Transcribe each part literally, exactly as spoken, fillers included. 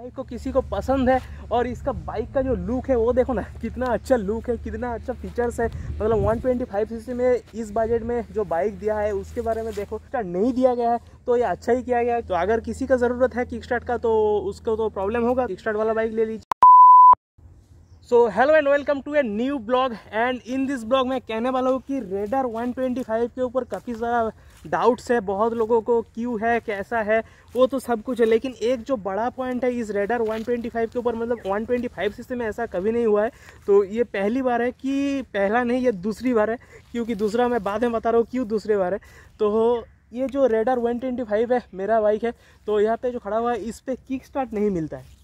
Bike को किसी को पसंद है और इसका बाइक का जो लुक है वो देखो ना, कितना अच्छा लुक है, कितना अच्छा फीचर्स है। मतलब वन ट्वेंटी फाइव सीसी में इस बजट में जो बाइक दिया है उसके बारे में देखो किक स्टार्ट नहीं दिया गया है, तो ये अच्छा ही किया गया है। तो अगर किसी का ज़रूरत है किक स्टार्ट का तो उसको तो प्रॉब्लम होगा, किक स्टार्ट वाला बाइक ले लीजिए। So hello and welcome to a new blog, and in this blog मैं कहने वाला हूँ कि रेडर वन ट्वेंटी फाइव के ऊपर काफ़ी सारा डाउट्स है बहुत लोगों को, क्यों है कैसा है वो तो सब कुछ है, लेकिन एक जो बड़ा पॉइंट है इस रेडर वन ट्वेंटी फाइव के ऊपर, मतलब वन ट्वेंटी फाइव सीसी में ऐसा कभी नहीं हुआ है, तो ये पहली बार है कि पहला नहीं ये दूसरी बार है, क्योंकि दूसरा मैं बाद में बता रहा हूँ क्यों दूसरी बार है। तो ये जो रेडर वन ट्वेंटी फाइव है मेरा बाइक है, तो यहाँ पर जो खड़ा हुआ है इस पर किक स्टार्ट नहीं मिलता है,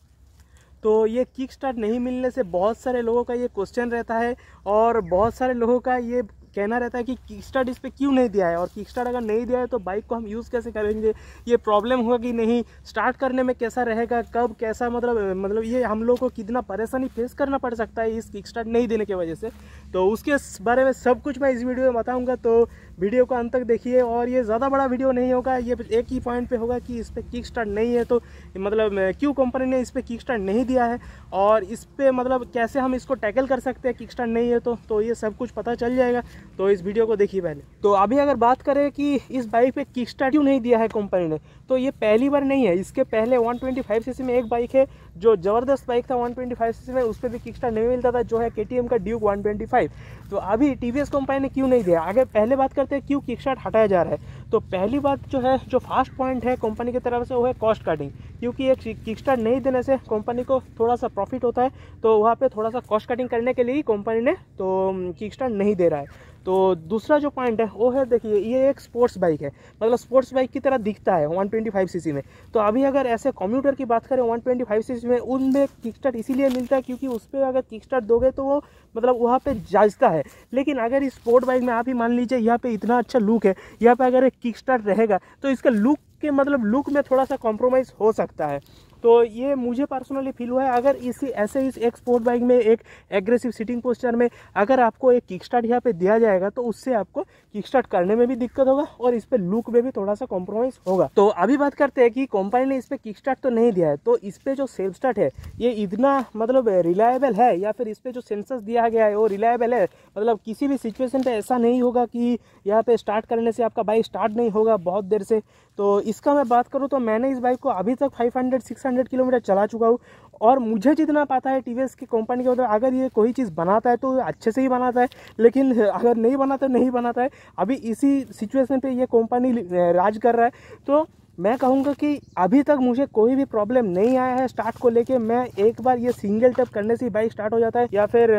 तो ये किक स्टार्ट नहीं मिलने से बहुत सारे लोगों का ये क्वेश्चन रहता है और बहुत सारे लोगों का ये कहना रहता है कि किक स्टार्ट इस पर क्यों नहीं दिया है, और किक स्टार्ट अगर नहीं दिया है तो बाइक को हम यूज़ कैसे करेंगे, ये प्रॉब्लम होगा कि नहीं, स्टार्ट करने में कैसा रहेगा, कब कैसा, मतलब मतलब ये हम लोग को कितना परेशानी फेस करना पड़ सकता है इस किक स्टार्ट नहीं देने की वजह से। तो उसके बारे में सब कुछ मैं इस वीडियो में बताऊँगा, तो वीडियो को अंत तक देखिए। और ये ज़्यादा बड़ा वीडियो नहीं होगा, ये एक ही पॉइंट पर होगा कि इस पर किक स्टार्ट नहीं है तो मतलब क्यों कंपनी ने इस पर किक स्टार्ट नहीं दिया है, और इस पर मतलब कैसे हम इसको टैकल कर सकते हैं किक स्टार्ट नहीं है तो ये सब कुछ पता चल जाएगा। तो इस वीडियो को देखिए पहले। तो अभी अगर बात करें कि इस बाइक पे किक स्टार्ट क्यों नहीं दिया है कंपनी ने, तो ये पहली बार नहीं है, इसके पहले वन ट्वेंटी फाइव सीसी में एक बाइक है जो ज़बरदस्त बाइक था वन ट्वेंटी फाइव सीसी में, उस पर भी किक स्टार्ट नहीं मिलता था, जो है केटीएम का ड्यूक वन ट्वेंटी फाइव। तो अभी टीवीएस कंपनी ने क्यों नहीं दिया, आगे पहले बात करते हैं क्यों किक स्टार्ट हटाया जा रहा है। तो पहली बात जो है जो फास्ट पॉइंट है कंपनी की तरफ से वो है कॉस्ट कटिंग, क्योंकि एक किक स्टार्ट नहीं देने से कंपनी को थोड़ा सा प्रॉफिट होता है, तो वहाँ पे थोड़ा सा कॉस्ट कटिंग करने के लिए ही कंपनी ने तो किक स्टार्ट नहीं दे रहा है। तो दूसरा जो पॉइंट है वो है, देखिए ये एक स्पोर्ट्स बाइक है, मतलब स्पोर्ट्स बाइक की तरह दिखता है वन ट्वेंटी फाइव सीसी में। तो अभी अगर ऐसे कम्यूटर की बात करें वन ट्वेंटी फाइव सीसी में, उनमें किक स्टार्ट इसीलिए मिलता है क्योंकि उस पर अगर किक स्टार्ट दोगे तो वो मतलब वहाँ पे जाजता है। लेकिन अगर इस स्पोर्ट बाइक में आप ही मान लीजिए यहाँ पे इतना अच्छा लुक है, यहाँ पर अगर एक किक स्टार्ट रहेगा तो इसका लुक के मतलब लुक में थोड़ा सा कॉम्प्रोमाइज़ हो सकता है। तो ये मुझे पर्सनली फील हुआ है। अगर इसी ऐसे ही एक स्पोर्ट बाइक में एक एग्रेसिव सीटिंग पोस्चर में अगर आपको एक किक स्टार्ट यहाँ पे दिया जाएगा तो उससे आपको किक स्टार्ट करने में भी दिक्कत होगा और इस पे लुक में भी थोड़ा सा कॉम्प्रोमाइज़ होगा। तो अभी बात करते हैं कि कंपनी ने इस पर किक स्टार्ट तो नहीं दिया है, तो इस पर जो सेल्फ स्टार्ट है ये इतना मतलब रिलायबल है, या फिर इस पर जो सेंसर्स दिया गया है वो रिलायबल है, मतलब किसी भी सिचुएशन पर ऐसा नहीं होगा कि यहाँ पर स्टार्ट करने से आपका बाइक स्टार्ट नहीं होगा बहुत देर से। तो इसका मैं बात करूँ तो मैंने इस बाइक को अभी तक five hundred six hundred kilometre चला चुका हूँ, और मुझे जितना पता है टीवीएस की कंपनी के मतलब अगर ये कोई चीज़ बनाता है तो अच्छे से ही बनाता है, लेकिन अगर नहीं बनाता नहीं बनाता है। अभी इसी सिचुएशन पे ये कंपनी राज कर रहा है। तो मैं कहूँगा कि अभी तक मुझे कोई भी प्रॉब्लम नहीं आया है स्टार्ट को लेके। मैं एक बार ये सिंगल टैप करने से बाइक स्टार्ट हो जाता है, या फिर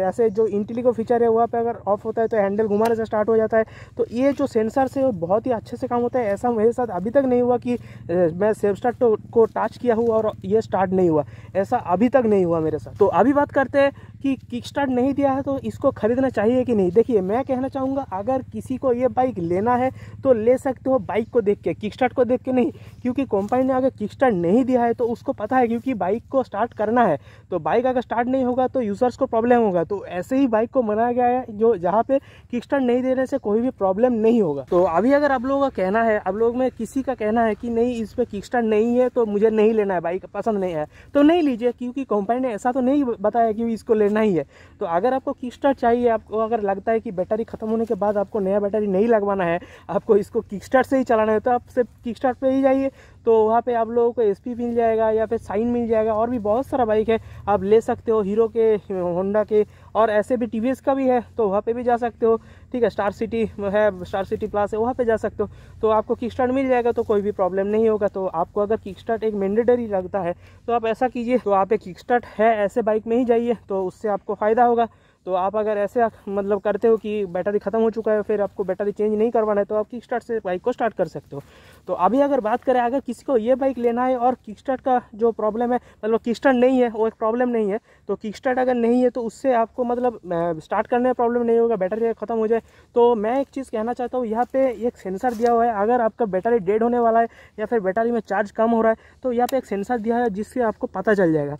ऐसे जो इंटेलिगो फीचर है वहाँ पे अगर ऑफ होता है तो हैंडल घुमाने से स्टार्ट हो जाता है। तो ये जो सेंसर से वो बहुत ही अच्छे से काम होता है। ऐसा मेरे साथ अभी तक नहीं हुआ कि मैं सेल्फ स्टार्ट को टच किया हुआ और ये स्टार्ट नहीं हुआ, ऐसा अभी तक नहीं हुआ मेरे साथ। तो अभी बात करते हैं कि किक स्टार्ट नहीं दिया है तो इसको ख़रीदना चाहिए कि नहीं। देखिए मैं कहना चाहूँगा अगर किसी को ये बाइक लेना है तो ले सकते हो बाइक को देख के, किक स्टार्ट को देख के नहीं, क्योंकि कंपनी ने अगर किक स्टार्ट नहीं दिया है तो उसको पता है क्योंकि बाइक को स्टार्ट करना है, तो बाइक अगर स्टार्ट नहीं होगा तो यूज़र्स को प्रॉब्लम होगा। तो ऐसे ही बाइक को मनाया गया है जो जहाँ पे किक स्टार्ट नहीं देने से कोई भी प्रॉब्लम नहीं होगा। तो अभी अगर आप लोगों का कहना है, आप लोग में किसी का कहना है कि नहीं इस पर किक स्टार्ट नहीं है तो मुझे नहीं लेना है, बाइक पसंद नहीं है, तो नहीं लीजिए, क्योंकि कंपनी ने ऐसा तो नहीं बताया कि इसको लेना ही है। तो अगर आपको किक स्टार्ट चाहिए, आपको अगर लगता है कि बैटरी खत्म होने के बाद आपको नया बैटरी नहीं लगवाना है, आपको इसको किक स्टार्ट से ही चलाना है, तो आप सिर्फ किक स्टार्ट पे ही जाइए। तो वहाँ पे आप लोगों को एसपी मिल जाएगा या फिर साइन मिल जाएगा, और भी बहुत सारा बाइक है आप ले सकते हो, हीरो के, होंडा के, और ऐसे भी टीवीएस का भी है तो वहाँ पे भी जा सकते हो, ठीक है। स्टार सिटी है, स्टार सिटी प्लस है, वहाँ पे जा सकते हो, तो आपको किक स्टार्ट मिल जाएगा तो कोई भी प्रॉब्लम नहीं होगा। तो आपको अगर किक स्टार्ट एक मैंडेटरी लगता है तो आप ऐसा कीजिए, तो आप एक किक स्टार्ट है ऐसे बाइक में ही जाइए, तो उससे आपको फ़ायदा होगा। तो आप अगर ऐसे मतलब करते हो कि बैटरी ख़त्म हो चुका है फिर आपको बैटरी चेंज नहीं करवाना है तो आप किक स्टार्ट से बाइक को स्टार्ट कर सकते हो। तो अभी अगर बात करें अगर किसी को ये बाइक लेना है और किक स्टार्ट का जो प्रॉब्लम है, मतलब किक स्टार्ट नहीं है वो एक प्रॉब्लम नहीं है, तो किक स्टार्ट अगर नहीं है तो उससे आपको मतलब स्टार्ट करने में प्रॉब्लम नहीं होगा, बैटरी ख़त्म हो जाए। तो मैं एक चीज़ कहना चाहता हूँ, यहाँ पर एक सेंसर दिया हुआ है, अगर आपका बैटरी डेड होने वाला है या फिर बैटरी में चार्ज कम हो रहा है तो यहाँ पर एक सेंसर दिया है जिससे आपको पता चल जाएगा।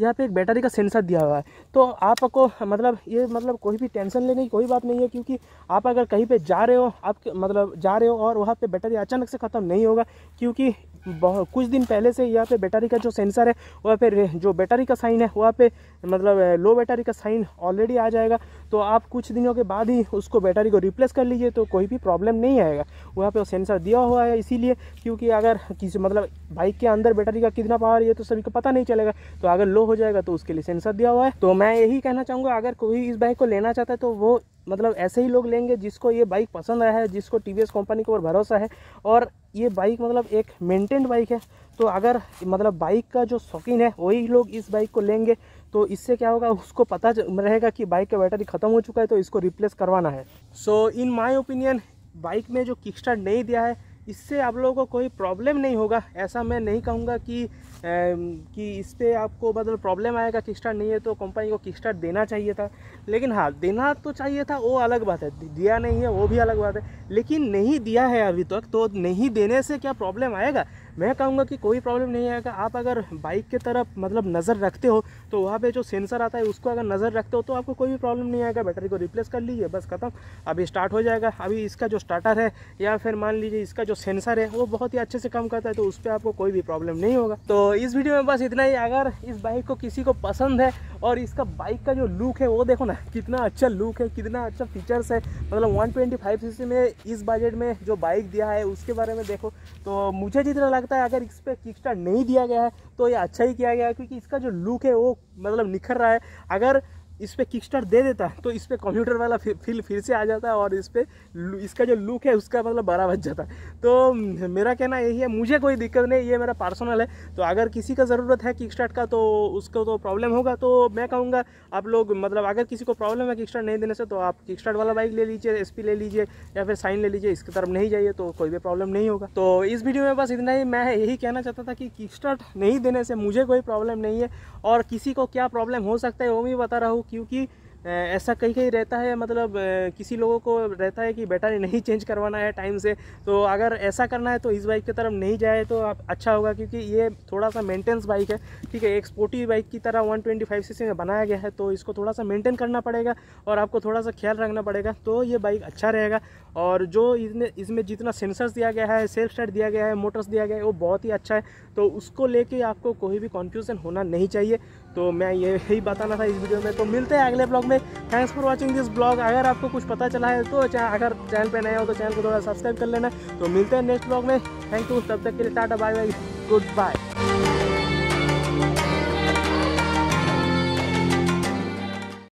यहाँ पे एक बैटरी का सेंसर दिया हुआ है, तो आपको मतलब ये मतलब कोई भी टेंशन लेने की कोई बात नहीं है, क्योंकि आप अगर कहीं पे जा रहे हो, आप मतलब जा रहे हो और वहाँ पे बैटरी अचानक से ख़त्म नहीं होगा, क्योंकि बहुत कुछ दिन पहले से यहाँ पे बैटरी का जो सेंसर है वहाँ पे जो बैटरी का साइन है वहाँ पे मतलब लो बैटरी का साइन ऑलरेडी आ जाएगा। तो आप कुछ दिनों के बाद ही उसको बैटरी को रिप्लेस कर लीजिए तो कोई भी प्रॉब्लम नहीं आएगा। वहाँ पे सेंसर दिया हुआ है इसीलिए, क्योंकि अगर किसी मतलब बाइक के अंदर बैटरी का कितना पावर है तो सभी को पता नहीं चलेगा, तो अगर लो हो जाएगा तो उसके लिए सेंसर दिया हुआ है। तो मैं यही कहना चाहूँगा अगर कोई इस बाइक को लेना चाहता है तो वो मतलब ऐसे ही लोग लेंगे जिसको ये बाइक पसंद आया है, जिसको टीवीएस कंपनी के ऊपर भरोसा है और ये बाइक मतलब एक मेंटेन्ड बाइक है। तो अगर मतलब बाइक का जो शौकीन है वही लोग इस बाइक को लेंगे तो इससे क्या होगा, उसको पता रहेगा कि बाइक का बैटरी ख़त्म हो चुका है तो इसको रिप्लेस करवाना है। So in my opinion bike में जो किकस्टार्ट नहीं दिया है इससे आप लोगों को कोई प्रॉब्लम नहीं होगा। ऐसा मैं नहीं कहूँगा कि कि इस पर आपको मतलब प्रॉब्लम आएगा, किकस्टार्ट नहीं है तो कंपनी को किकस्टार्ट देना चाहिए था। लेकिन हाँ देना तो चाहिए था, वो अलग बात है, दिया नहीं है वो भी अलग बात है। लेकिन नहीं दिया है अभी तक तो नहीं देने से क्या प्रॉब्लम आएगा, मैं कहूँगा कि कोई प्रॉब्लम नहीं आएगा। आप अगर बाइक के तरफ मतलब नज़र रखते हो तो वहाँ पे जो सेंसर आता है उसको अगर नज़र रखते हो तो आपको कोई भी प्रॉब्लम नहीं आएगा। बैटरी को रिप्लेस कर लीजिए बस ख़त्म, अभी स्टार्ट हो जाएगा। अभी इसका जो स्टार्टर है या फिर मान लीजिए इसका जो सेंसर है वो बहुत ही अच्छे से काम करता है तो उस पर आपको कोई भी प्रॉब्लम नहीं होगा। तो इस वीडियो में बस इतना ही। अगर इस बाइक को किसी को पसंद है और इसका बाइक का जो लुक है वो देखो ना कितना अच्छा लुक है, कितना अच्छा फीचर्स है, मतलब वन ट्वेंटी फाइव सीसी में इस बजट में जो बाइक दिया है उसके बारे में देखो तो मुझे जितना लगता है अगर इस पर किकस्टार्ट नहीं दिया गया है तो ये अच्छा ही किया गया है, क्योंकि इसका जो लुक है वो मतलब निखर रहा है। अगर इस पर किकस्टार्ट दे देता है तो इस पर कंप्यूटर वाला फील फिर से आ जाता है और इस पर इसका जो लुक है उसका मतलब बड़ा बच जाता है। तो मेरा कहना यही है, मुझे कोई दिक्कत नहीं, ये मेरा पर्सनल है। तो अगर किसी का ज़रूरत है किकस्टार्ट का तो उसको तो प्रॉब्लम होगा, तो मैं कहूँगा आप लोग मतलब अगर किसी को प्रॉब्लम है किकस्टार्ट नहीं देने से तो आप किकस्टार्ट वाला बाइक ले लीजिए, एस पी ले लीजिए या फिर साइन ले लीजिए, इसकी तरफ नहीं जाइए तो कोई भी प्रॉब्लम नहीं होगा। तो इस वीडियो में बस इतना ही। मैं यही कहना चाहता था कि किकस्टार्ट नहीं देने से मुझे कोई प्रॉब्लम नहीं है और किसी को क्या प्रॉब्लम हो सकता है वो भी बता रहा हूँ, क्योंकि ऐसा कहीं कहीं रहता है मतलब किसी लोगों को रहता है कि बैटरी नहीं चेंज करवाना है टाइम से। तो अगर ऐसा करना है तो इस बाइक की तरफ नहीं जाए तो आप अच्छा होगा, क्योंकि ये थोड़ा सा मेंटेनेंस बाइक है, ठीक है। एक स्पोर्टी बाइक की तरह वन ट्वेंटी फाइव सीसी में बनाया गया है तो इसको थोड़ा सा मेंटेन करना पड़ेगा और आपको थोड़ा सा ख्याल रखना पड़ेगा तो ये बाइक अच्छा रहेगा। और जो इसमें इसमें जितना सेंसर्स दिया गया है, सेल्फ स्टार्ट दिया गया है, मोटर्स दिया गया है वो बहुत ही अच्छा है, तो उसको लेके आपको कोई भी कन्फ्यूज़न होना नहीं चाहिए। तो मैं यही बताना था इस वीडियो में। तो मिलते हैं अगले ब्लॉग में। Thanks for watching this blog. अगर आपको कुछ पता चला है तो चाहे अगर चैनल पे नए हो तो चैनल को थोड़ा सब्सक्राइब कर लेना। तो मिलते हैं नेक्स्ट ब्लॉग में। थैंक यू, तब तक के लिए tata, bye bye, good bye.